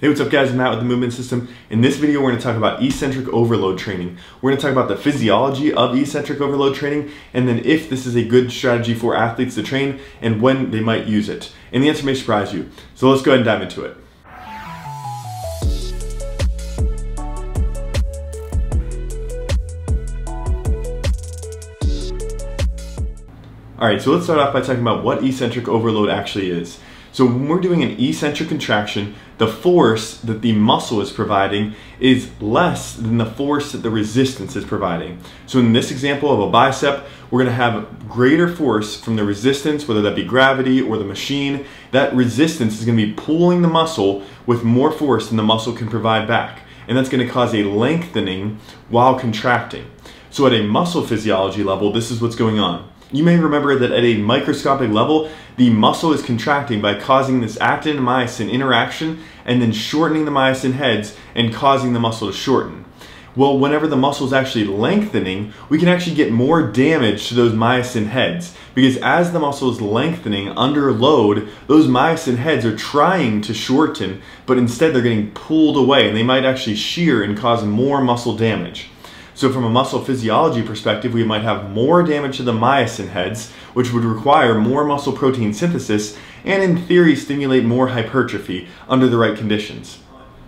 Hey, what's up guys, I'm Matt with The Movement System. In this video, we're gonna talk about eccentric overload training. We're gonna talk about the physiology of eccentric overload training, and then if this is a good strategy for athletes to train, and when they might use it. And the answer may surprise you. So let's go ahead and dive into it. All right, so let's start off by talking about what eccentric overload actually is. So when we're doing an eccentric contraction, the force that the muscle is providing is less than the force that the resistance is providing. So in this example of a bicep, we're gonna have greater force from the resistance, whether that be gravity or the machine. That resistance is gonna be pulling the muscle with more force than the muscle can provide back. And that's gonna cause a lengthening while contracting. So at a muscle physiology level, this is what's going on. You may remember that at a microscopic level, the muscle is contracting by causing this actin and myosin interaction and then shortening the myosin heads and causing the muscle to shorten. Well, whenever the muscle is actually lengthening, we can actually get more damage to those myosin heads, because as the muscle is lengthening under load, those myosin heads are trying to shorten, but instead they're getting pulled away and they might actually shear and cause more muscle damage. So from a muscle physiology perspective, we might have more damage to the myosin heads, which would require more muscle protein synthesis and in theory stimulate more hypertrophy under the right conditions.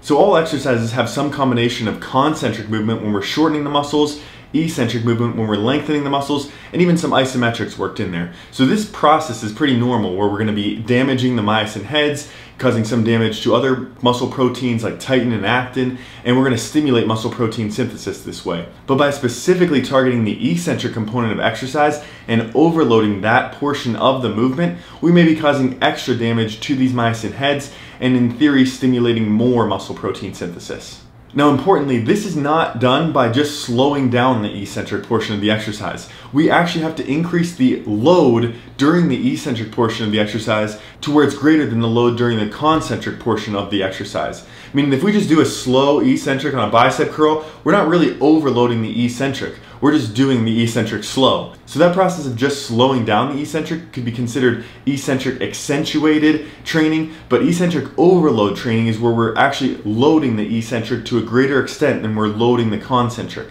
So all exercises have some combination of concentric movement when we're shortening the muscles, eccentric movement when we're lengthening the muscles, and even some isometrics worked in there. So this process is pretty normal, where we're gonna be damaging the myosin heads, causing some damage to other muscle proteins like titin and actin, and we're gonna stimulate muscle protein synthesis this way. But by specifically targeting the eccentric component of exercise and overloading that portion of the movement, we may be causing extra damage to these myosin heads and in theory stimulating more muscle protein synthesis. Now importantly, this is not done by just slowing down the eccentric portion of the exercise. We actually have to increase the load during the eccentric portion of the exercise to where it's greater than the load during the concentric portion of the exercise. Meaning if we just do a slow eccentric on a bicep curl, we're not really overloading the eccentric. We're just doing the eccentric slow. So that process of just slowing down the eccentric could be considered eccentric accentuated training, but eccentric overload training is where we're actually loading the eccentric to a greater extent than we're loading the concentric.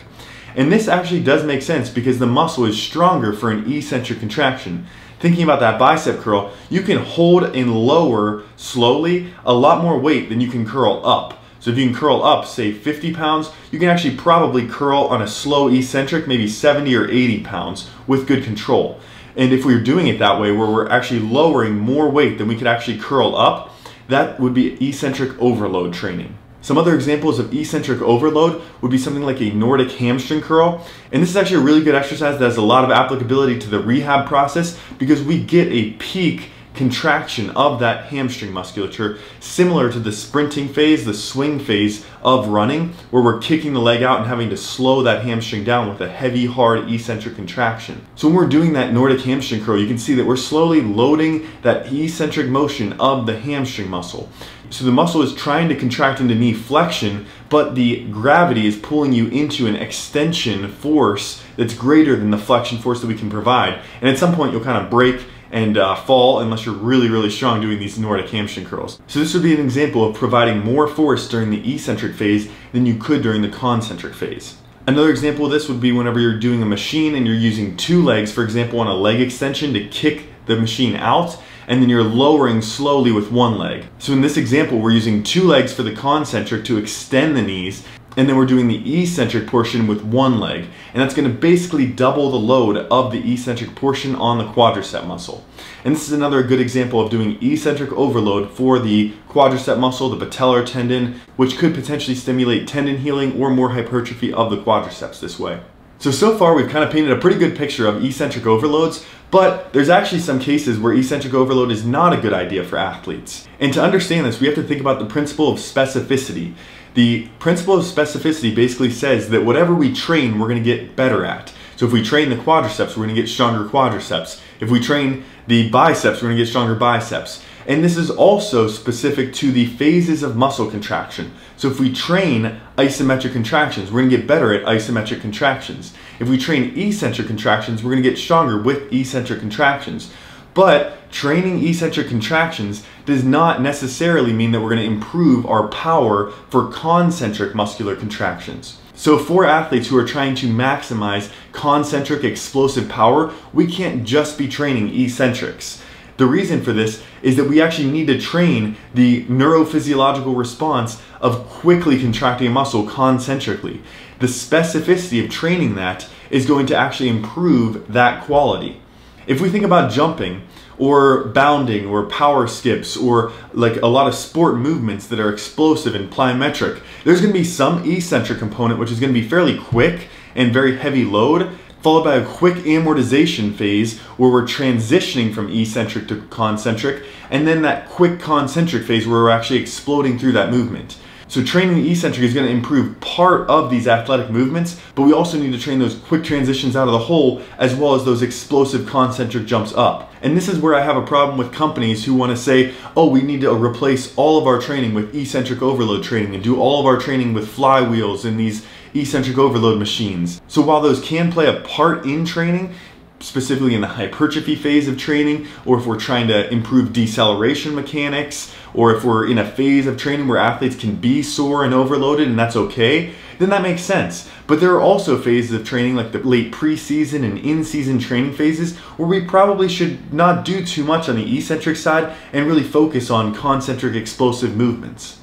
And this actually does make sense because the muscle is stronger for an eccentric contraction. Thinking about that bicep curl, you can hold and lower slowly a lot more weight than you can curl up. So if you can curl up, say 50 pounds, you can actually probably curl on a slow eccentric, maybe 70 or 80 pounds with good control. And if we're doing it that way, where we're actually lowering more weight than we could actually curl up, that would be eccentric overload training. Some other examples of eccentric overload would be something like a Nordic hamstring curl. And this is actually a really good exercise that has a lot of applicability to the rehab process, because we get a peak contraction of that hamstring musculature, similar to the sprinting phase, the swing phase of running, where we're kicking the leg out and having to slow that hamstring down with a heavy, hard eccentric contraction. So when we're doing that Nordic hamstring curl, you can see that we're slowly loading that eccentric motion of the hamstring muscle. So the muscle is trying to contract into knee flexion, but the gravity is pulling you into an extension force that's greater than the flexion force that we can provide. And at some point you'll kind of break and fall unless you're really, really strong doing these Nordic hamstring curls. So this would be an example of providing more force during the eccentric phase than you could during the concentric phase. Another example of this would be whenever you're doing a machine and you're using two legs, for example, on a leg extension to kick the machine out, and then you're lowering slowly with one leg. So in this example, we're using two legs for the concentric to extend the knees, and then we're doing the eccentric portion with one leg. And that's gonna basically double the load of the eccentric portion on the quadricep muscle. And this is another good example of doing eccentric overload for the quadricep muscle, the patellar tendon, which could potentially stimulate tendon healing or more hypertrophy of the quadriceps this way. So far we've kind of painted a pretty good picture of eccentric overloads, but there's actually some cases where eccentric overload is not a good idea for athletes. And to understand this, we have to think about the principle of specificity. The principle of specificity basically says that whatever we train, we're gonna get better at. So if we train the quadriceps, we're gonna get stronger quadriceps. If we train the biceps, we're gonna get stronger biceps. And this is also specific to the phases of muscle contraction. So if we train isometric contractions, we're gonna get better at isometric contractions. If we train eccentric contractions, we're gonna get stronger with eccentric contractions. But training eccentric contractions does not necessarily mean that we're going to improve our power for concentric muscular contractions. So for athletes who are trying to maximize concentric explosive power, we can't just be training eccentrics. The reason for this is that we actually need to train the neurophysiological response of quickly contracting a muscle concentrically. The specificity of training that is going to actually improve that quality. If we think about jumping or bounding or power skips or like a lot of sport movements that are explosive and plyometric, there's going to be some eccentric component which is going to be fairly quick and very heavy load, followed by a quick amortization phase where we're transitioning from eccentric to concentric, and then that quick concentric phase where we're actually exploding through that movement. So training the eccentric is going to improve part of these athletic movements, but we also need to train those quick transitions out of the hole as well as those explosive concentric jumps up. And this is where I have a problem with companies who want to say, oh, we need to replace all of our training with eccentric overload training and do all of our training with flywheels and these eccentric overload machines. So while those can play a part in training, specifically in the hypertrophy phase of training, or if we're trying to improve deceleration mechanics, or if we're in a phase of training where athletes can be sore and overloaded and that's okay, then that makes sense. But there are also phases of training like the late preseason and in-season training phases where we probably should not do too much on the eccentric side and really focus on concentric explosive movements.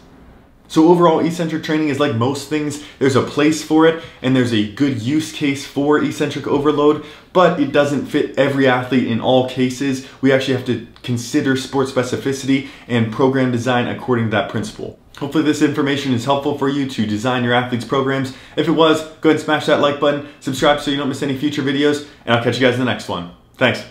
So overall, eccentric training is like most things, there's a place for it and there's a good use case for eccentric overload, but it doesn't fit every athlete in all cases. We actually have to consider sport specificity and program design according to that principle. Hopefully this information is helpful for you to design your athletes' programs. If it was, go ahead and smash that like button, subscribe so you don't miss any future videos, and I'll catch you guys in the next one. Thanks.